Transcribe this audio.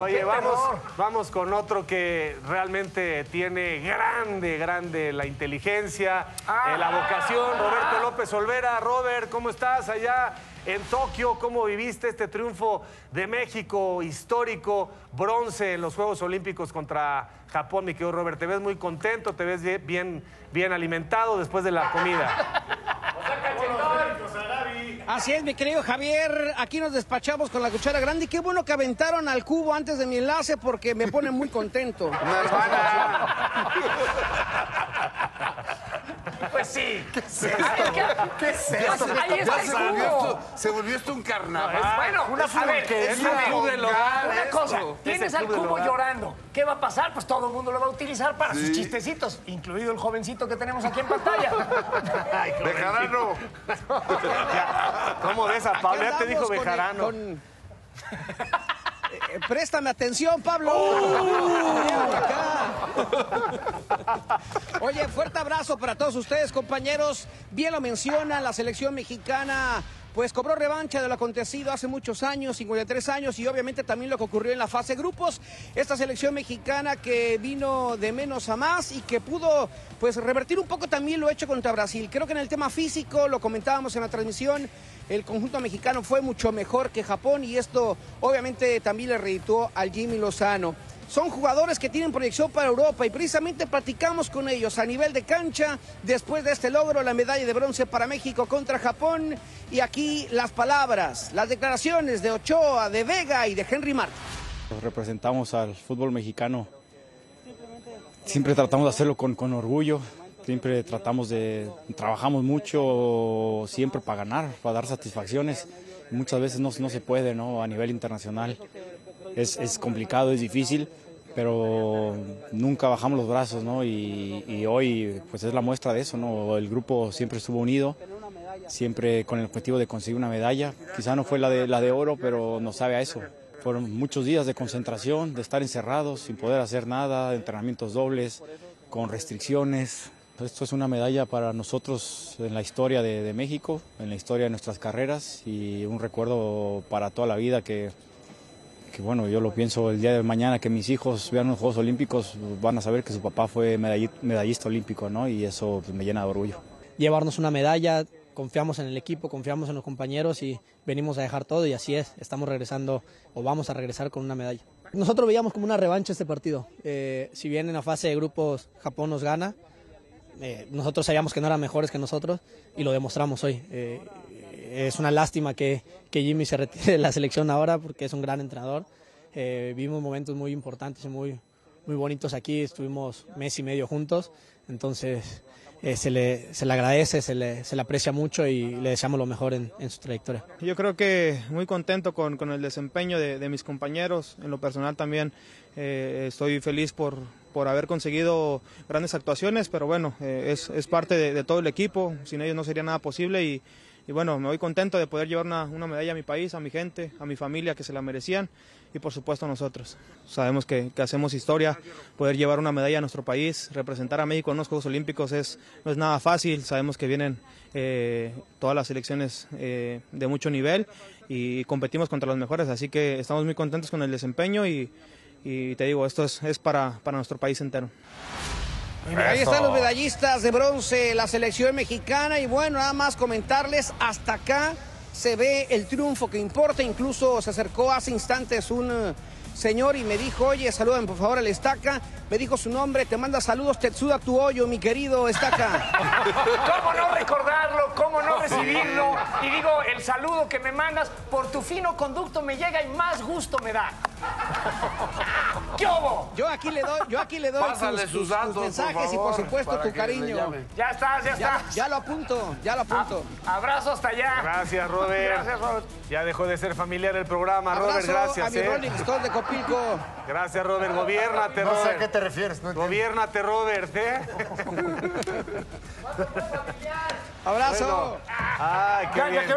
Oye, vamos con otro que realmente tiene grande la inteligencia, la vocación, Roberto López Olvera. Robert, ¿cómo estás allá en Tokio? ¿Cómo viviste este triunfo de México histórico, bronce en los Juegos Olímpicos contra Japón, mi querido Robert? Te ves muy contento, te ves bien alimentado después de la comida. Así es, mi querido Javier, aquí nos despachamos con la cuchara grande y qué bueno que aventaron al cubo antes de mi enlace porque me pone muy contento. Pues sí. ¿Qué es esto? ¿Qué es esto? Ahí está el cubo. Se volvió esto un carnaval. Bueno, una cosa, tienes al cubo llorando. ¿Qué va a pasar? Pues todo el mundo lo va a utilizar para sus chistecitos, incluido el jovencito que tenemos aquí en pantalla. Bejarano. ¿Cómo ves a Pablo? Ya te dijo Bejarano. Préstame atención, Pablo. Oye, fuerte abrazo para todos ustedes, compañeros. Bien lo menciona, la selección mexicana pues cobró revancha de lo acontecido hace muchos años, 53 años, y obviamente también lo que ocurrió en la fase de grupos. Esta selección mexicana que vino de menos a más y que pudo pues revertir un poco también lo hecho contra Brasil. Creo que en el tema físico, lo comentábamos en la transmisión, el conjunto mexicano fue mucho mejor que Japón y esto obviamente también le reeditó al Jimmy Lozano. Son jugadores que tienen proyección para Europa y precisamente platicamos con ellos a nivel de cancha. Después de este logro, la medalla de bronce para México contra Japón. Y aquí las palabras, las declaraciones de Ochoa, de Vega y de Henry Martín. Representamos al fútbol mexicano. Siempre tratamos de hacerlo con orgullo. Siempre trabajamos mucho, siempre para ganar, para dar satisfacciones. Muchas veces no se puede, ¿no? A nivel internacional. Es complicado, es difícil, pero nunca bajamos los brazos, ¿no? Y hoy pues es la muestra de eso, ¿no? El grupo siempre estuvo unido, siempre con el objetivo de conseguir una medalla. Quizá no fue la de oro, pero nos sabe a eso. Fueron muchos días de concentración, de estar encerrados, sin poder hacer nada, entrenamientos dobles, con restricciones. Esto es una medalla para nosotros en la historia de México, en la historia de nuestras carreras y un recuerdo para toda la vida que bueno, yo lo pienso el día de mañana, que mis hijos vean los Juegos Olímpicos, van a saber que su papá fue medallista olímpico, ¿no? Y eso pues, me llena de orgullo. Llevarnos una medalla, confiamos en el equipo, confiamos en los compañeros y venimos a dejar todo y así es, estamos regresando o vamos a regresar con una medalla. Nosotros veíamos como una revancha este partido, si bien en la fase de grupos Japón nos gana, nosotros sabíamos que no eran mejores que nosotros y lo demostramos hoy. Es una lástima que Jimmy se retire de la selección ahora porque es un gran entrenador. Vivimos momentos muy importantes y muy bonitos aquí, estuvimos mes y medio juntos, entonces se le agradece, se le aprecia mucho y le deseamos lo mejor en su trayectoria. Yo creo que muy contento con el desempeño de mis compañeros, en lo personal también estoy feliz por haber conseguido grandes actuaciones, pero bueno, es parte de todo el equipo, sin ellos no sería nada posible y bueno, me voy contento de poder llevar una medalla a mi país, a mi gente, a mi familia que se la merecían y por supuesto a nosotros. Sabemos que hacemos historia, poder llevar una medalla a nuestro país, representar a México en los Juegos Olímpicos no es nada fácil, sabemos que vienen todas las selecciones de mucho nivel y competimos contra los mejores, así que estamos muy contentos con el desempeño y te digo, esto es para nuestro país entero. Ahí están los medallistas de bronce, la selección mexicana y bueno, nada más comentarles, hasta acá se ve el triunfo que importa, incluso se acercó hace instantes un señor y me dijo, oye, salúdame por favor al Estaca, me dijo su nombre, te manda saludos, Tetsuda tu hoyo, mi querido Estaca. ¿Cómo no recordarlo? ¿Cómo no recibirlo? Y digo, el saludo que me mandas por tu fino conducto me llega y más gusto me da. ¿Qué hubo? Yo aquí le doy sus datos, tus mensajes por favor, y por supuesto tu cariño. Ya estás. Ya lo apunto. Abrazo hasta allá. Gracias, Robert. Ya dejó de ser familiar el programa, Robert, gracias. A mi Rolling Stone de Copilco. Gracias, Robert. Gobiérnate, Robert. No sé a qué te refieres. No gobiérnate, Robert, ¿eh? Abrazo. Bueno. Ay, qué bien.